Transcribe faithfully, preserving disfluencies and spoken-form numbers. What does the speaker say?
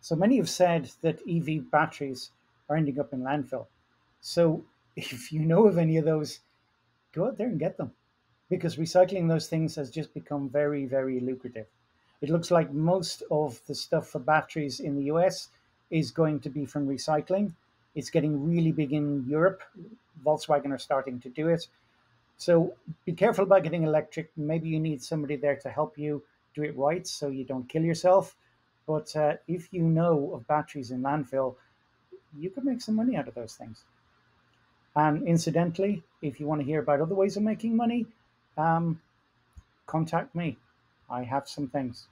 So many have said that E V batteries are ending up in landfill. So if you know of any of those, go out there and get them, because recycling those things has just become very, very lucrative. It looks like most of the stuff for batteries in the U S is going to be from recycling. It's getting really big in Europe. Volkswagen are starting to do it. So be careful about getting electric. Maybe you need somebody there to help you do it right so you don't kill yourself. But uh, if you know of batteries in landfill, you could make some money out of those things. And incidentally, if you want to hear about other ways of making money, um, contact me. I have some things.